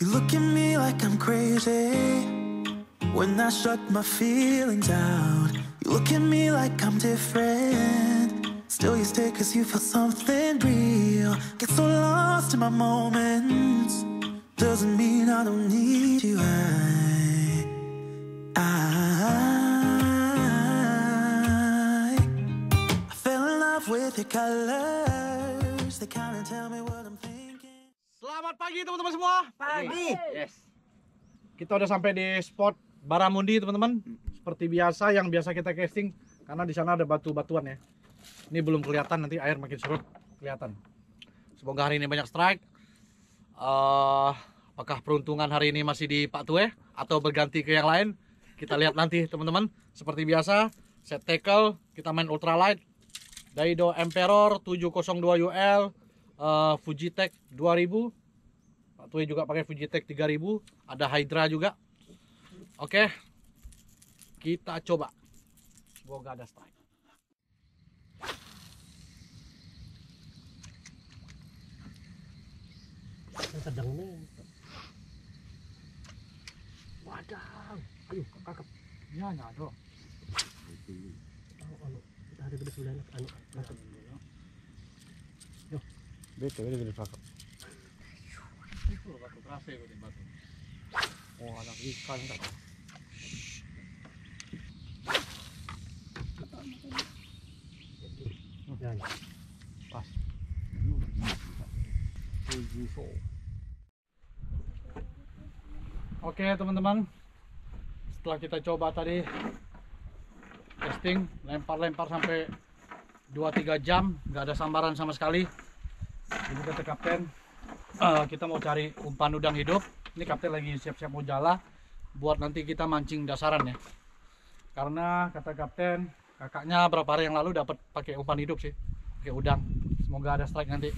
You look at me like I'm crazy when I shut my feelings out. You look at me like I'm different, still you stay cause you feel something real. Get so lost in my moments, doesn't mean I don't need you. I fell in love with your colors, they kinda tell me what I'm thinking. Selamat pagi teman-teman semua. Pagi. Yes. Kita udah sampai di spot Baramundi teman-teman. Seperti biasa yang biasa kita casting, karena di sana ada batu-batuan ya. Ini belum kelihatan, nanti air makin surut kelihatan. Semoga hari ini banyak strike. Apakah peruntungan hari ini masih di Pak Tue atau berganti ke yang lain? Kita lihat nanti teman-teman. Seperti biasa, set tackle, kita main ultralight. Daido Emperor 702UL. Fujitec 2000, Pak Tue juga pakai Fujitec 3000, ada Hydra juga. Oke, kita coba. Semoga ada strike. Sedangnya, wadang, ayo kakak, ya nyado. Anu, kita ada gede sebelah anu, kakak. Yo. Beda pakok. Batu kerasa itu batu. Oh, anak ikan tak. Pas. Oke, teman-teman. Setelah kita coba tadi casting, lempar-lempar sampai 2-3 jam, nggak ada sambaran sama sekali. Ini kata kapten, kita mau cari umpan udang hidup. Ini kapten lagi siap-siap mau jala buat nanti kita mancing dasaran ya. Karena kata kapten, kakaknya berapa hari yang lalu dapat pakai umpan hidup sih, pakai udang. Semoga ada strike nanti.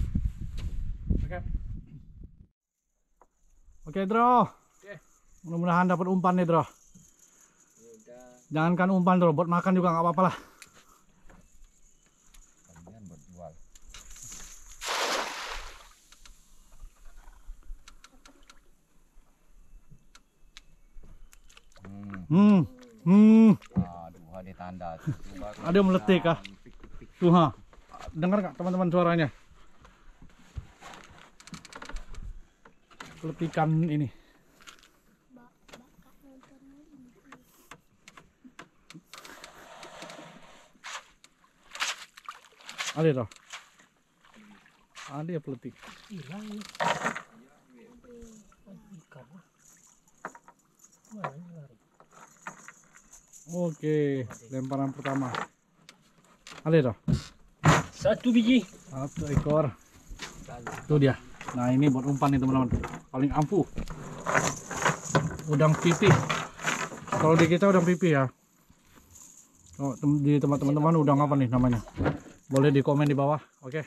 Oke. Oke, Dro. Oke. Mudah-mudahan dapat umpan nih, Dro. Jangankan umpan, Dro, buat makan juga nggak apa-apa lah. Aduh, ada tanda. Ada meletik ah. Tuh ha. Dengar enggak teman-teman suaranya? Keletikan ini. Ada toh. Ada ya peletik. Hilang. Oke, lemparan pertama. Ada dah. Satu biji. Satu ekor. Itu dia. Nah, ini buat umpan nih teman-teman. Paling ampuh. Udang pipi. Kalau di kita udang pipi ya. Oh, di tempat teman-teman udang apa nih namanya? Boleh di komen di bawah. Oke.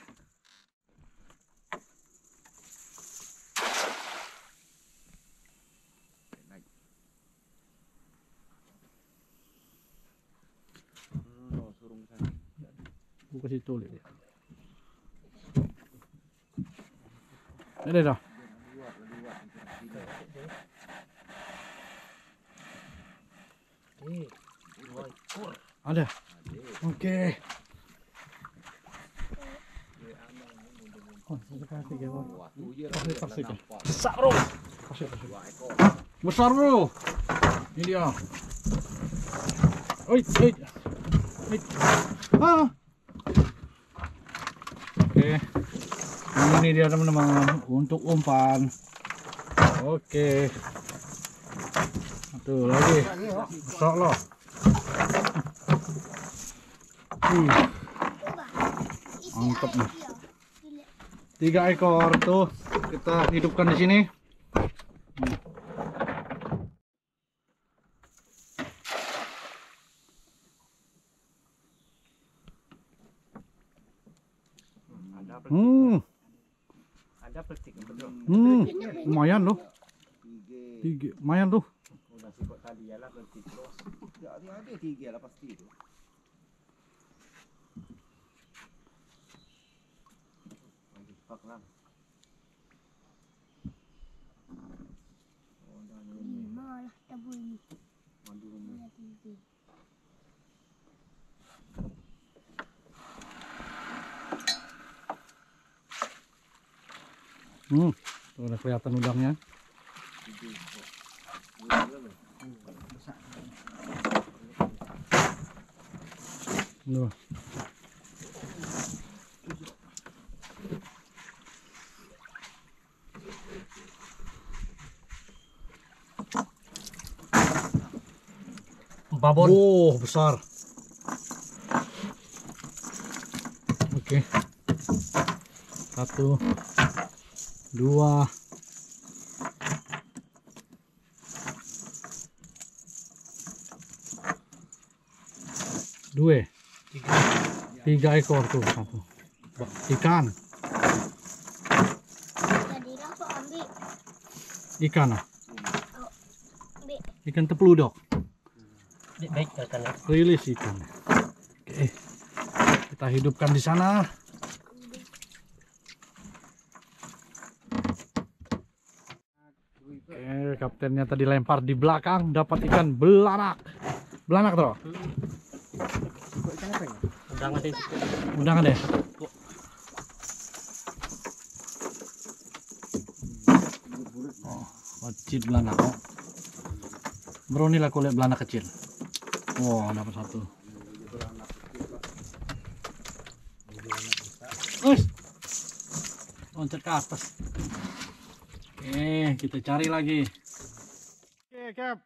Ke situ lihat. Ini dah. Ada. Oke. Besar bro. Besar bro. Ini dia. Oi, oi. Ah. Oke, ini dia teman-teman untuk umpan. Oke, satu lagi, sok loh. Mantap nih. 3 ekor tuh kita hidupkan di sini. Lumayan loh. Lumayan tuh. Tuh udah kelihatan udangnya. Tuh. Babon. Oh, besar. Oke. 1, 2. Tiga ekor tuh satu. Ikan. Ikan tepludok. Baik, rilis ikan. Oke. Kita hidupkan di sana. Oke, kaptennya tadi lempar di belakang, dapat ikan belanak. Belanak toh? Undangan deh. Oh, kecil belanak. Brownie lah kulit belanak kecil. Wow, dapat satu. Ush, loncat ke atas. Oke, kita cari lagi. Oke, Cap.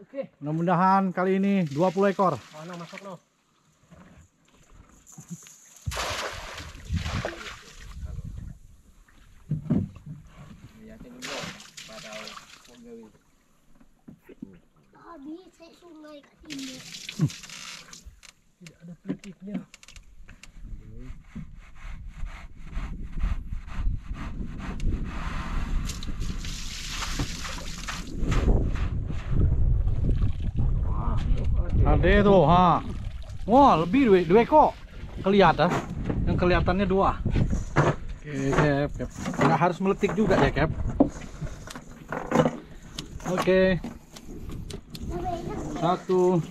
Oke. Mudah-mudahan kali ini 20 ekor. Mana masuk lo? Sungai ke sini. Tidak ada pelitipnya. Ada tuh, ha. Wah, lebih dua ekor. Kelihatan. Yang kelihatannya dua. Oke, Cap. Nggak harus meletik juga ya, Cap. Oke. 1, 2.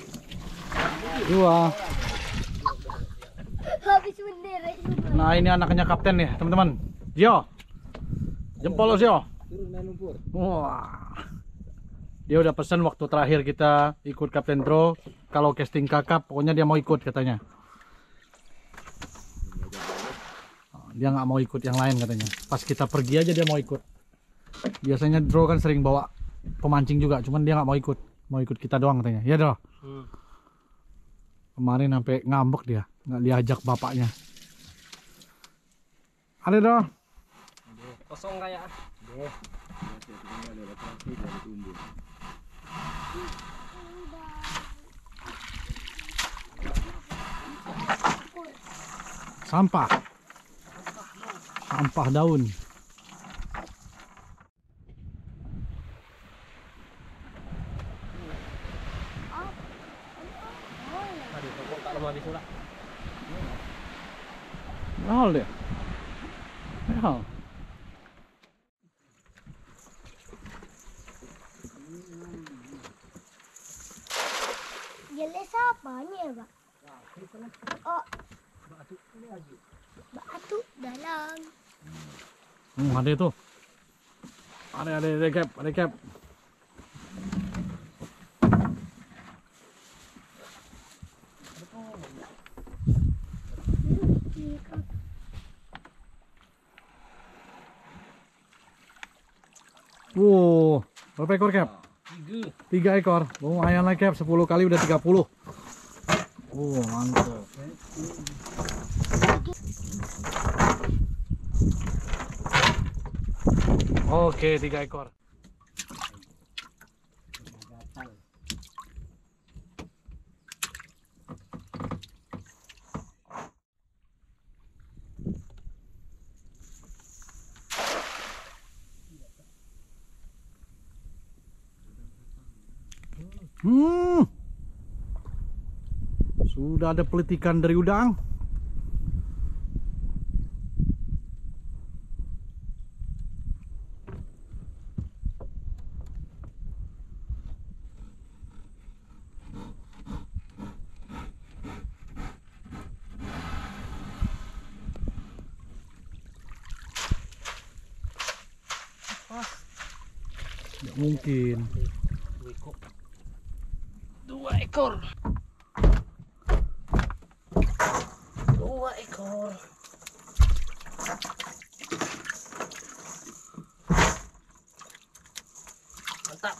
Nah, ini anaknya kapten nih, teman-teman. Zio, jempol lo, Zio. Wah, dia udah pesan waktu terakhir kita ikut Kapten Tro. Kalau casting kakap, pokoknya dia mau ikut katanya. Dia nggak mau ikut yang lain katanya. Pas kita pergi aja dia mau ikut. Biasanya Tro kan sering bawa pemancing juga, cuman dia nggak mau ikut. Mau ikut kita doang katanya, ya doh. Kemarin sampai ngambek dia, nggak diajak bapaknya. Ada doh. Kosong kayak. Sampah. Sampah daun. Mahal deh. Mahal. Jelas apanya ya, Pak? Oh. Batu dalam. Ada itu. Ada Cap, ada Cap. Wow, berapa ekor, Cap? 3 ekor. Lumayan lah, Cap. 10 kali udah 30. Wow, mantap. Oke, 3 ekor. Sudah ada pelitikan dari udang. mungkin 2 ekor. Mantap.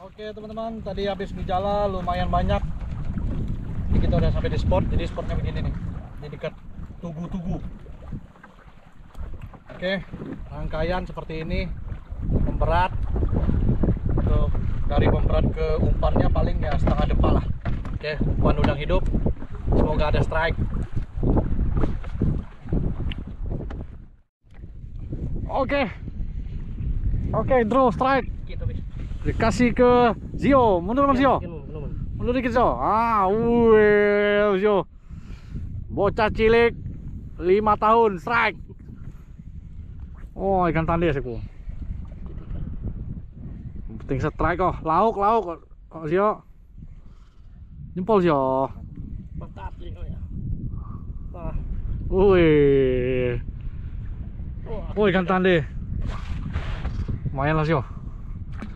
Oke teman-teman, tadi habis gejala lumayan banyak. Jadi kita udah sampai di spot. Jadi spotnya begini nih, di dekat Tugu. Oke, rangkaian seperti ini. Pemberat, untuk dari pemberat ke umpannya paling ya setengah depa lah. Oke, umpan udang hidup. Semoga ada strike. Oke, draw strike. Dikasih ke Zio, mundur Zio. Mundur dikit Zio. Ah, wih Zio. Bocah cilik 5 tahun strike. Oh, ikan tandes aku. Penting strike kok. Lauk kok Zio. Jempol Zio. Mantap Zio ya. Wah. Wih. Oh, ikan tande. Lumayan lah Zio.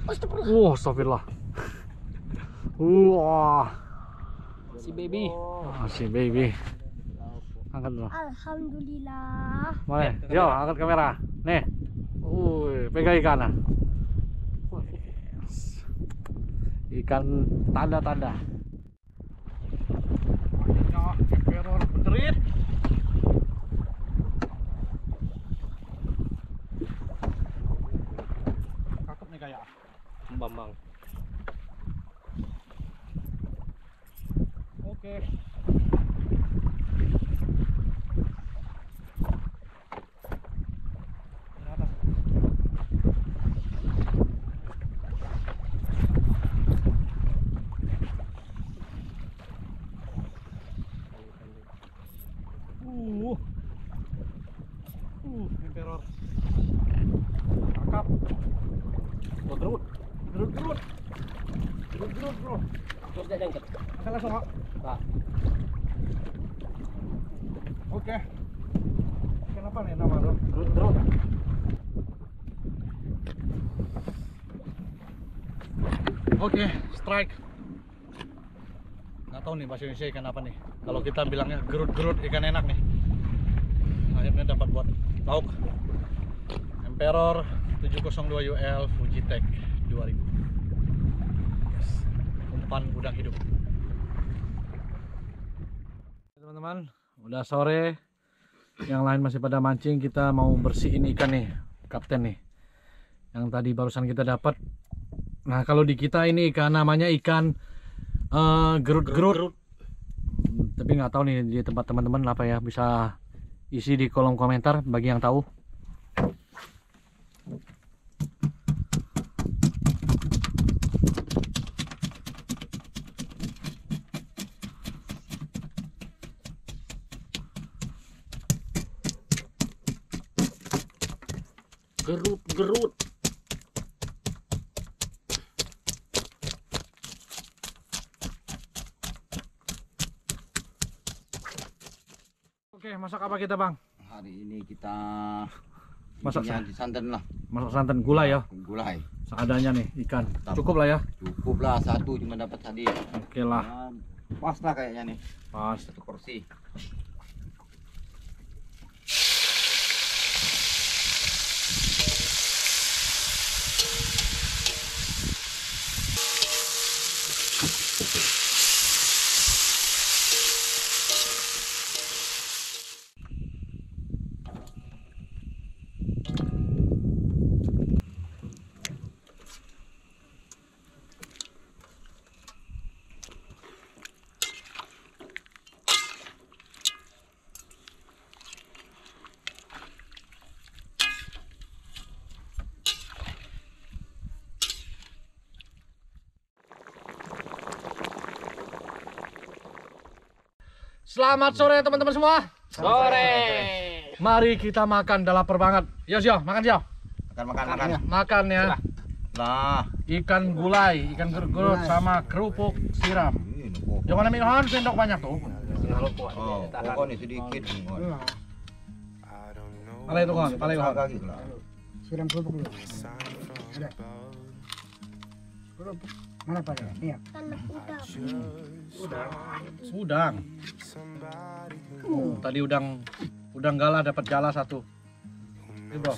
Wah, astagfirullah. Wah. Si baby. Angkat dulu. Alhamdulillah. Mana? Zio, angkat kamera. Nih. Wih, pegang ikan. Ikan tanda-tanda. Emperor penderit. Cakep nih kayak Bambang. Oke. Emperor. Kakap. Gerut, bro. Terus dia jangkep. Angkat langsung, Pak. Oke. Kenapa nih nama, bro? Gerut. Oke, strike. Nggak tahu nih bahasa Indonesia ikan apa nih. Kalau kita bilangnya gerut-gerut ikan enak nih. Akhirnya dapat buat lauk. Emperor 702UL Fujitec 2000. Yes. Umpan udang hidup. Teman-teman, udah sore. Yang lain masih pada mancing, kita mau bersihin ikan nih, kapten nih. Yang tadi barusan kita dapat. Nah, kalau di kita ini ikan namanya ikan gerut-gerut. Tapi nggak tahu nih di tempat teman-teman apa ya, bisa isi di kolom komentar bagi yang tahu. Gerut. Oke, masak apa kita, Bang? Hari ini kita masak santan lah. Masak santan gulai ya. Gulai. Seadanya nih ikan. Cukup lah ya. Cukup lah, satu cuma dapat tadi. Oke lah. Pas lah kayaknya nih. Pas satu porsi. Selamat sore teman-teman semua. Sore. Mari kita makan, udah lapar banget. Yo Zio, makan Zio. Makan ya. Nah, ikan gulai, ikan gerut-gerut sama kerupuk siram. Jangan minum sendok banyak tuh. Sedikit. Itu kan, Sudah berubah dulu. Ada. Berubah. Mana Pak? Iya. Udang. Udang. Tadi udang galah dapat galah satu. Ini bro.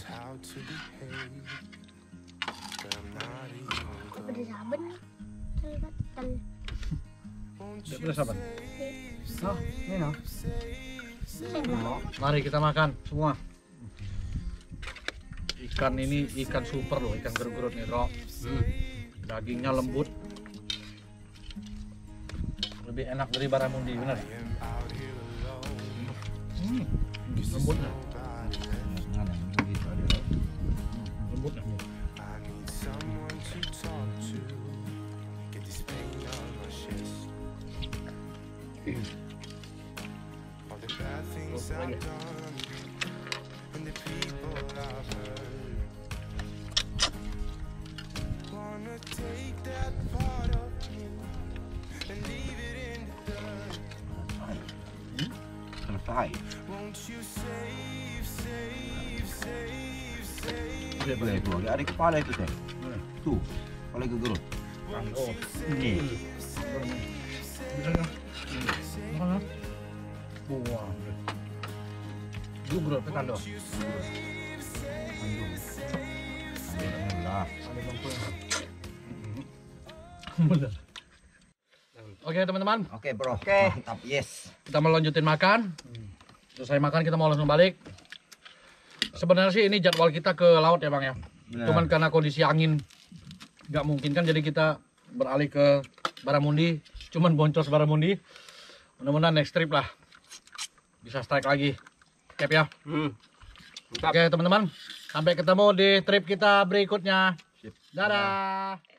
Udah sabar. Nah, ini nah. Mari kita makan semua. Ikan ini ikan super loh, ikan gerut-gerut nih, Bro. Dagingnya lembut. Lebih enak dari Baramundi, benar? Lembutnya. Lembutnya. Boleh tuh, ada kepala itu teh. Tuh, kepala gerut. Oh, ini. Mana? Buang. Gerut pekan doh. Oke teman-teman. Oke bro. Oke. Mantap, yes. Kita mau lanjutin makan. Selesai makan kita mau langsung balik. Sebenarnya sih ini jadwal kita ke laut ya Bang ya. Bener. Cuman karena kondisi angin nggak mungkin kan, jadi kita beralih ke Baramundi. Cuman boncos Baramundi. Mudah-mudahan next trip lah bisa strike lagi. Cap ya. Oke teman-teman, sampai ketemu di trip kita berikutnya. Dadah.